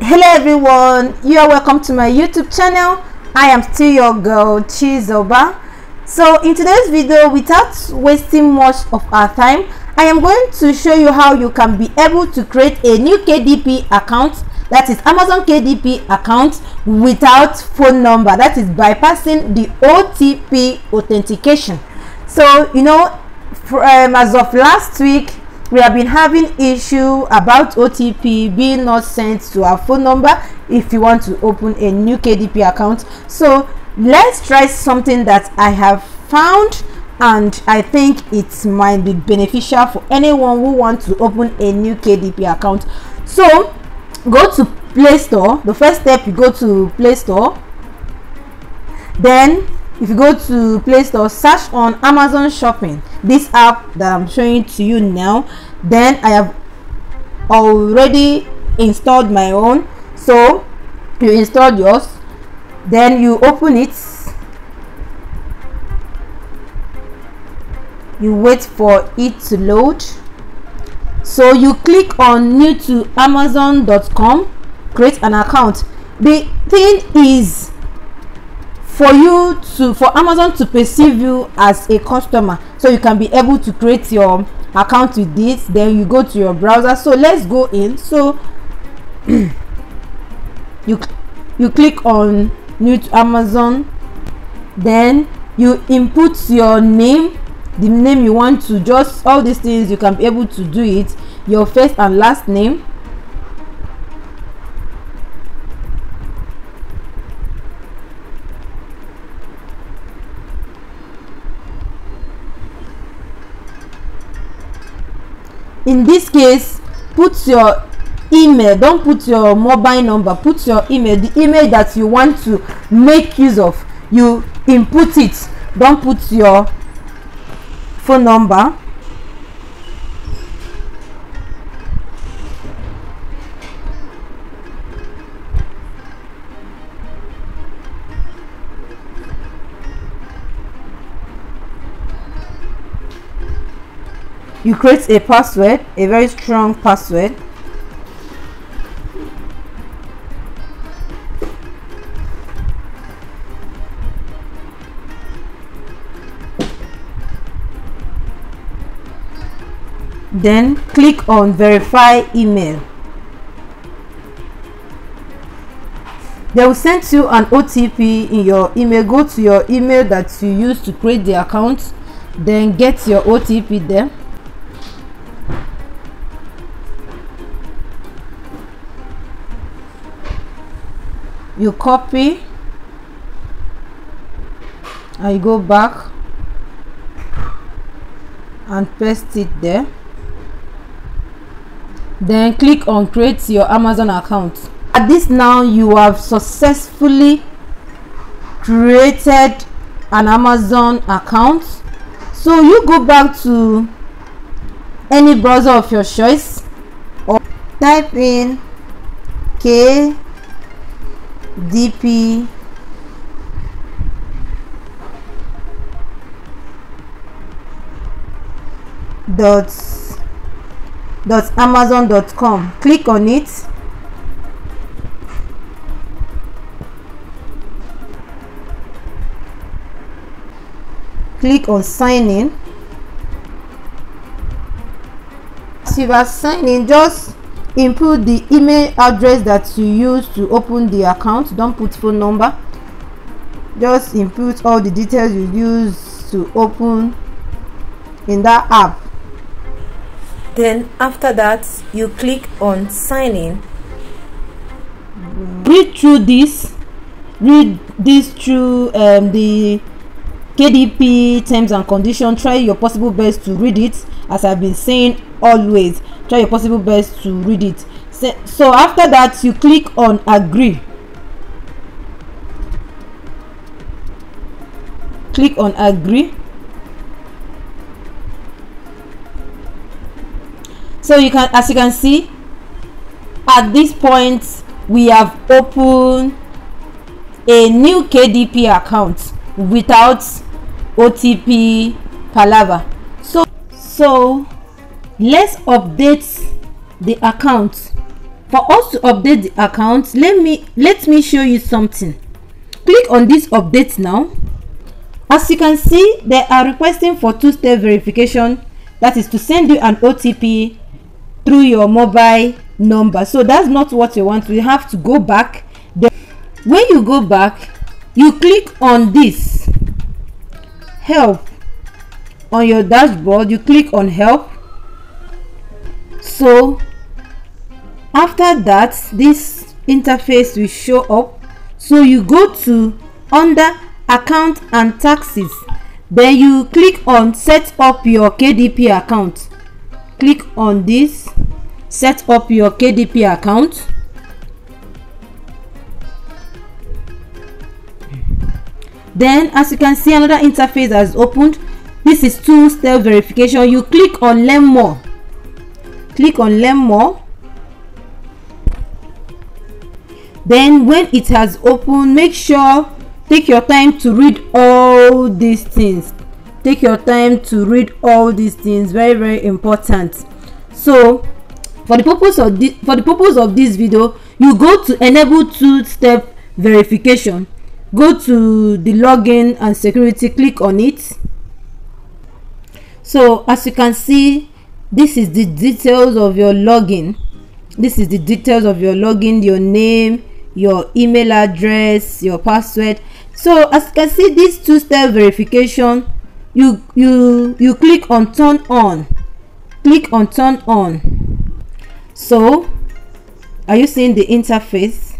Hello everyone, you are welcome to my YouTube channel. I am still your girl Chizoba. So in today's video, without wasting much of our time, I am going to show you how you can be able to create a new KDP account, that is Amazon KDP account, without phone number, that is bypassing the OTP authentication. So you know, as of last week, we have been having issue about OTP being not sent to our phone number if you want to open a new KDP account. So let's try something that I have found, and I think it might be beneficial for anyone who wants to open a new KDP account. So go to Play Store. The first step, you go to Play Store. Then if you go to Play Store, search on Amazon Shopping, this app that I'm showing to you now. Then I have already installed my own, so you install yours, then you open it, you wait for it to load. So you click on new to amazon.com, create an account. The thing is, for Amazon to perceive you as a customer, so you can be able to create your account with this. Then you go to your browser. So let's go in. So you click on new to Amazon, then you input your name, the name you want to, just all these things you can be able to do it, your first and last name. In this case, put your email, don't put your mobile number, put your email, the email that you want to make use of, you input it, don't put your phone number. You create a password, a very strong password. Then click on verify email. They will send you an OTP in your email. Go to your email that you used to create the account, then get your OTP there. You copy and you go back and paste it there. Then click on create your Amazon account. At this now, you have successfully created an Amazon account. So you go back to any browser of your choice, or type in KDP dot amazon.com, click on it. Click on sign in. As you are signing in, just input the email address that you use to open the account, don't put phone number, just input all the details you use to open in that app. Then after that, you click on sign in. Read this through the KDP terms and conditions. Try your possible best to read it. As I've been saying always, try your possible best to read it. So after that, you click on agree. Click on agree. So you can, as you can see, at this point we have opened a new KDP account without OTP palaver. So So let's update the account. For us to update the account, let me show you something. Click on this update now. As you can see, they are requesting for two-step verification, that is to send you an OTP through your mobile number. So that's not what you want. You have to go back. When you go back, you click on this help on your dashboard. You click on help. So after that, this interface will show up. So you go to under account and taxes, then you click on set up your KDP account. Click on this set up your KDP account. Then as you can see, another interface has opened. This is two-step verification. You click on learn more. Click on learn more. Then when it has opened, make sure take your time to read all these things. Take your time to read all these things. Very, very important. So for the purpose of this video, you go to enable two-step verification. Go to the login and security, click on it. So as you can see, this is the details of your login. This is the details of your login, your name, your email address, your password. So as you can see, this two-step verification, you click on turn on. Click on turn on. So are you seeing the interface?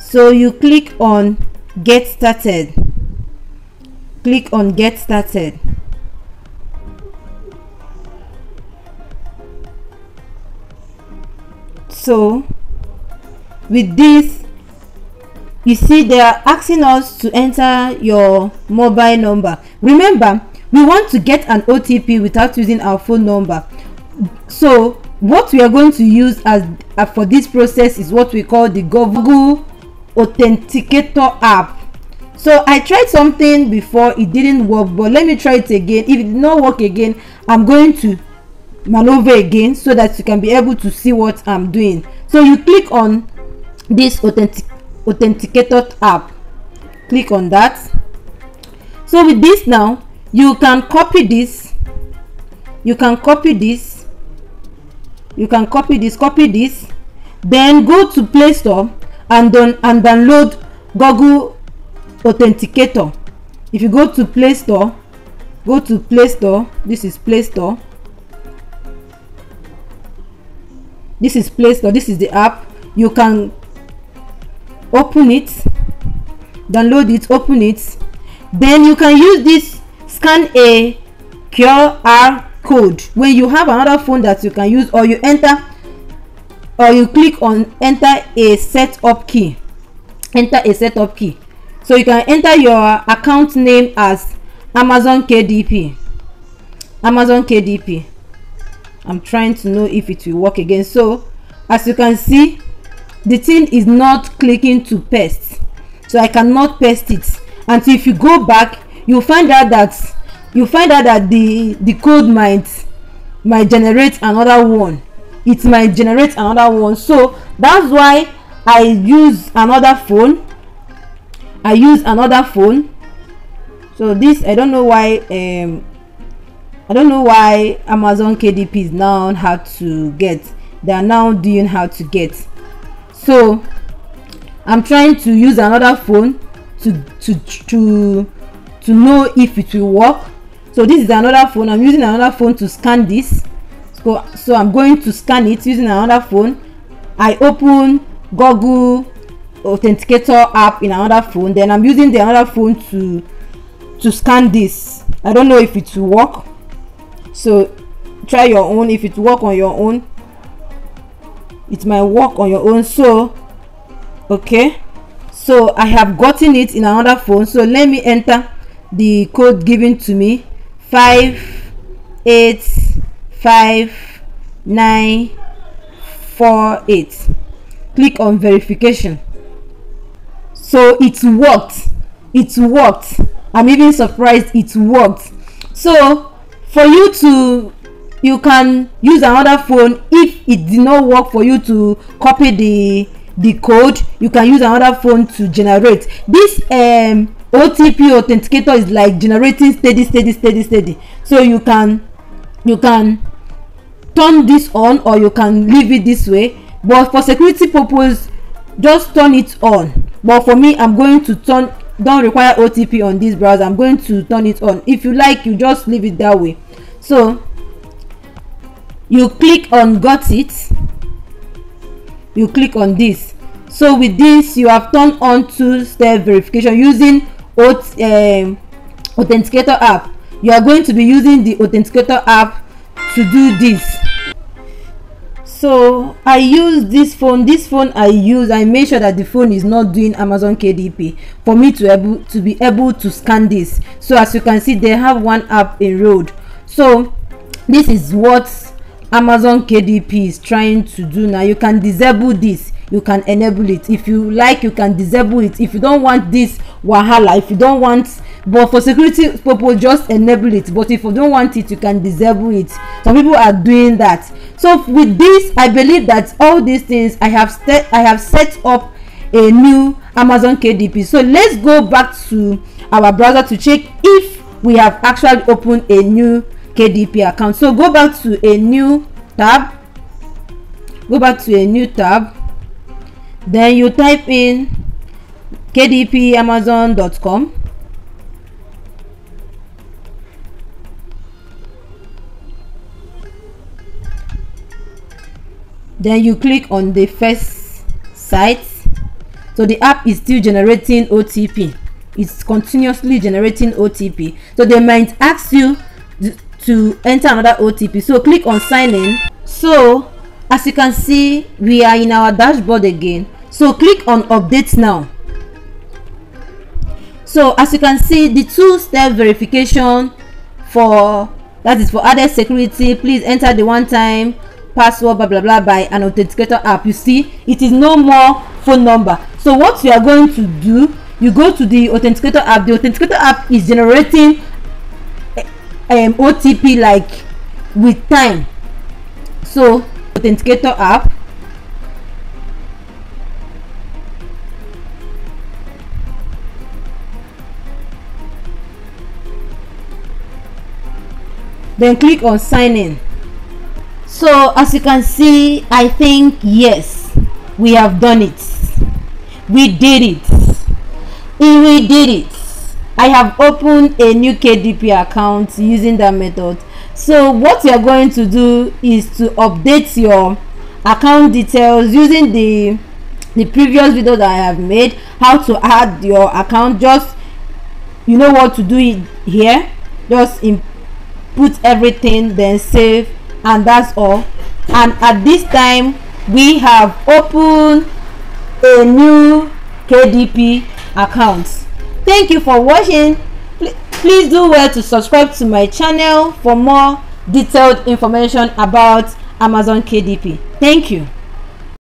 So you click on get started. Click on get started. So with this, you see they are asking us to enter your mobile number. Remember, we want to get an OTP without using our phone number. So what we are going to use as for this process is what we call the Google Authenticator app. So I tried something before, it didn't work, but let me try it again. If it did not work again, I'm going to maneuver again so that you can be able to see what I'm doing. So you click on this authenticator app. Click on that. So with this now, you can copy this, you can copy this, you can copy this, copy this, then go to Play Store and download Google Authenticator. If you go to Play Store, go to Play Store. This is Play Store. This is Play Store. This is the app. You can open it, download it, open it. Then you can use this, scan a QR code. When you have another phone that you can use, or you enter, or you click on enter a setup key. Enter a setup key. So you can enter your account name as Amazon KDP. Amazon KDP. I'm trying to know if it will work again. So as you can see, the thing is not clicking to paste. So I cannot paste it. And so if you go back, you find out that the code might generate another one. It might generate another one. So that's why I use another phone. I use another phone. So this, I don't know why Amazon KDP is now how to get. They are now doing how to get. So I'm trying to use another phone to know if it will work. So this is another phone. I'm using another phone to scan this. So I'm going to scan it using another phone. I open Google Authenticator app in another phone. Then I'm using the another phone to scan this. I don't know if it will work. So try your own. If it work on your own, it might work on your own. So okay. So I have gotten it in another phone. So let me enter the code given to me. 585 948. Click on verification. So it worked. It worked. I'm even surprised it worked. So for you to you can use another phone. If it did not work for you to copy the code, you can use another phone to generate. This OTP authenticator is like generating steady. So you can turn this on, or you can leave it this way, but for security purpose just turn it on. But for me, I'm going to turn, don't require OTP on this browser, I'm going to turn it on. If you like, you just leave it that way. So you click on got it, you click on this. So with this, you have turned on two-step verification using authenticator app. You are going to be using the authenticator app to do this. So I use this phone I make sure that the phone is not doing Amazon KDP for me to be able to scan this. So as you can see, they have one app enrolled. So this is what Amazon KDP is trying to do now. You can disable this, you can enable it. If you like, you can disable it if you don't want this wahala, if you don't want, but for security purpose just enable it. But if you don't want it, you can disable it. Some people are doing that. So with this, I believe that all these things I have set up a new Amazon KDP. So let's go back to our browser to check if we have actually opened a new KDP account. So go back to a new tab, then you type in kdpamazon.com. Then you click on the first site. So the app is still generating OTP, it's continuously generating OTP. So they might ask you to enter another OTP, so click on sign in. So as you can see, we are in our dashboard again. So click on update now. So as you can see, the two-step verification that is for added security, please enter the one-time password blah blah blah by an authenticator app. You see, it is no more phone number. So what you are going to do, you go to the authenticator app. The authenticator app is generating OTP like with time. So authenticator app, then click on sign in. So as you can see, I think yes, we have done it. We did it. I have opened a new KDP account using that method. So what you are going to do is to update your account details using the previous video that I have made, how to add your account. Just, you know what to do here, just input everything, then save, and that's all. And at this time, we have opened a new KDP account. Thank you for watching. Please do well to subscribe to my channel for more detailed information about Amazon KDP. Thank you.